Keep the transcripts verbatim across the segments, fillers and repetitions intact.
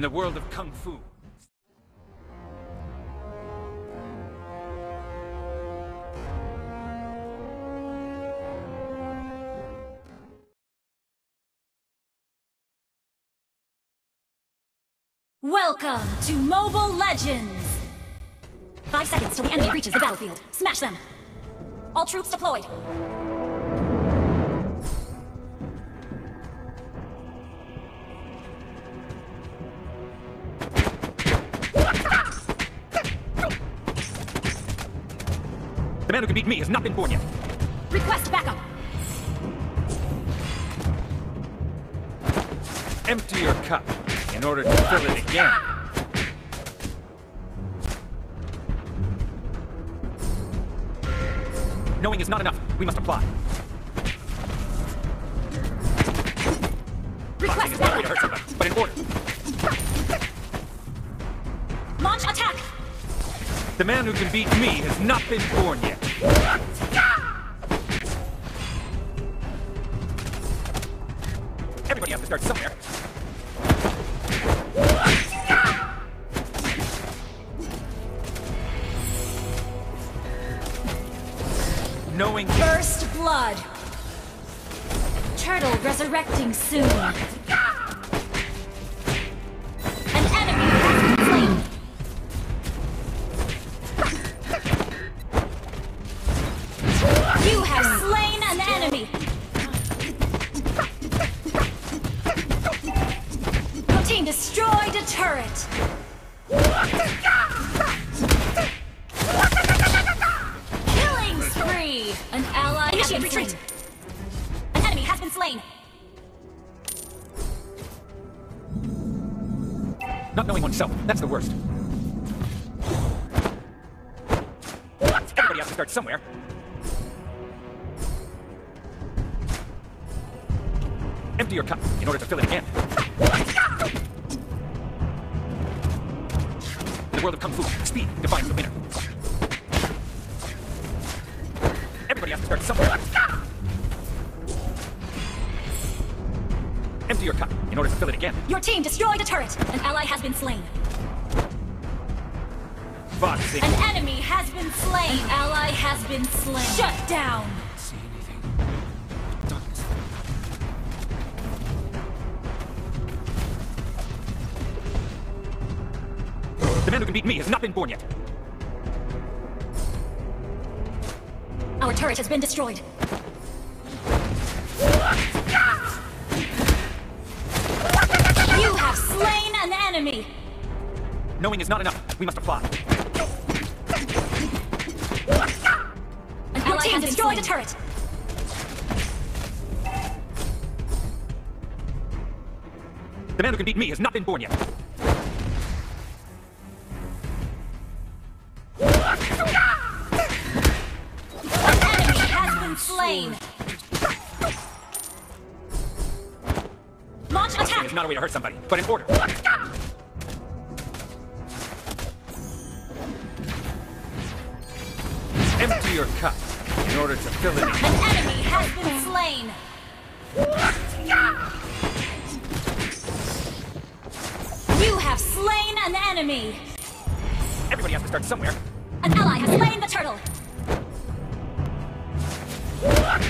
in the world of Kung Fu. Welcome to Mobile Legends! Five seconds till the enemy reaches the battlefield. Smash them! All troops deployed! The man who can beat me has not been born yet! Request backup! Empty your cup in order to fill it again. Knowing is not enough. We must apply. Request is one way to hurt somebody, but in order. Launch attack! The man who can beat me has not been born yet. Everybody has to start somewhere. Knowing first blood. Turtle resurrecting soon. An enemy has been slain. You have slain an enemy. Your team destroyed a turret. An ally has been slain. An enemy has been slain. Not knowing oneself, that's the worst. Everybody has to start somewhere. Empty your cup in order to fill it again. In the world of Kung Fu, speed defines the winner. Everybody has to start somewhere. Empty your cup in order to fill it again. Your team destroyed a turret. An ally has been slain. Boxing. An enemy has been slain. An ally has been slain. Shut down. See anything? Darkness. The man who can beat me has not been born yet. Our turret has been destroyed. You have slain an enemy. Knowing is not enough. We must apply. An ally has destroyed a turret. The man who can beat me has not been born yet. Slain. Launch attack! It's not a way to hurt somebody, but in order. Empty your cup in order to fill it. An enemy has been slain. You have slain an enemy. Everybody has to start somewhere. An ally has slain the turtle. Killing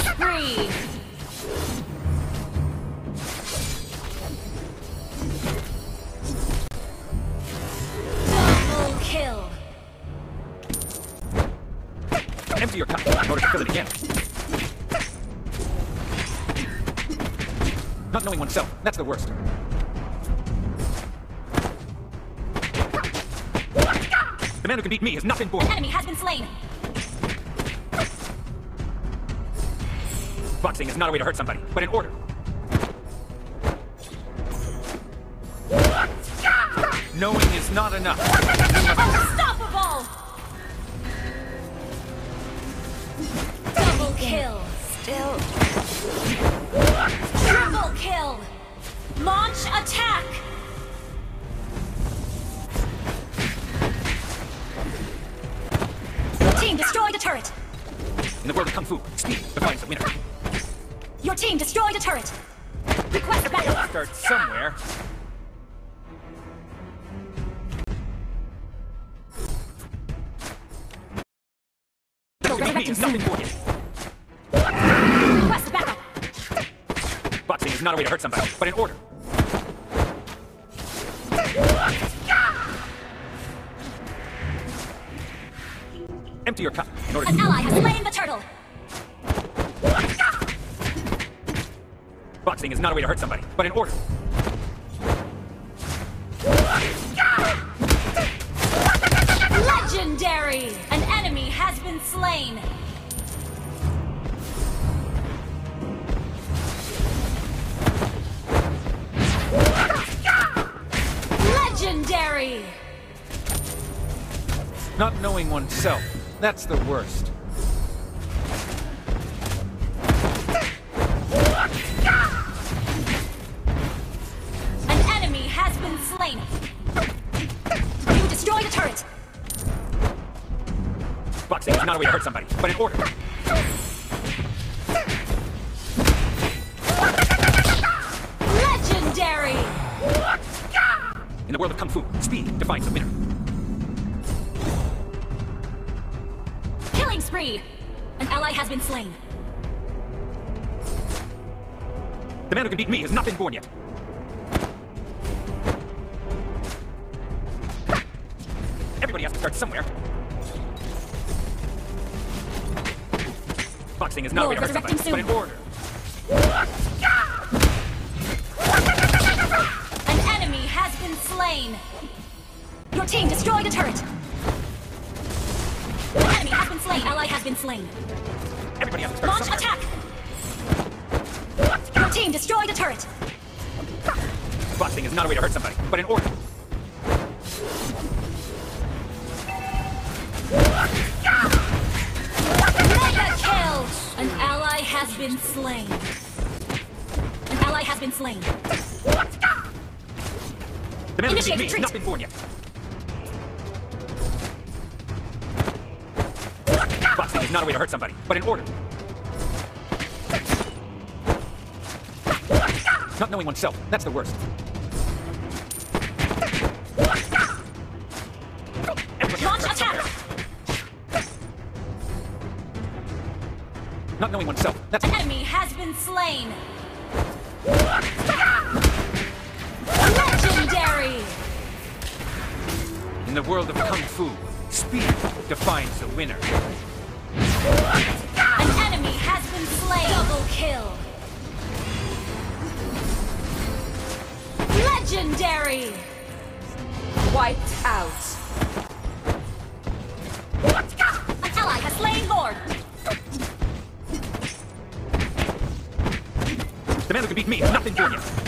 spree! Double kill! Empty your cup in order to fill it again. Not knowing oneself, that's the worst. The man who can beat me has not been born. An enemy has been slain. Boxing is not a way to hurt somebody, but in order. Knowing is not enough. Unstoppable! Double kill. Still. Triple kill. Launch attack. Your team destroyed a turret. In the world of Kung Fu, speed defines the winner. Your team destroyed a turret! Request battle. Start somewhere. No resurrection soon. Request backup. Boxing is not a way to hurt somebody, but in order. Empty your cup in order. An ally has slain the turtle. Boxing is not a way to hurt somebody, but in order. Legendary! An enemy has been slain. Legendary! Not knowing oneself, that's the worst. You destroy the turret! Boxing is not a way to hurt somebody, but in order. Legendary! In the world of Kung Fu, speed defines the winner. Killing spree! An ally has been slain. The man who can beat me has not been born yet. Everybody has to start somewhere. Boxing is not a way to hurt somebody, but in order. An enemy has been slain. Your team destroyed a turret. An enemy has been slain. Ally has been slain. Everybody has to start somewhere. Launch attack. Your team destroyed a turret. Boxing is not a way to hurt somebody, but in order. An ally has been slain. An ally has been slain. The man who beat me, not been born yet. Boxing is not a way to hurt somebody, but in order. Not knowing oneself, that's the worst. Not knowing oneself. That's an enemy has been slain. Legendary. In the world of Kung Fu, speed defines the winner. An enemy has been slain. Double kill. Legendary. Wiped out. An ally has slain Lord. The man who can beat me, nothing for you.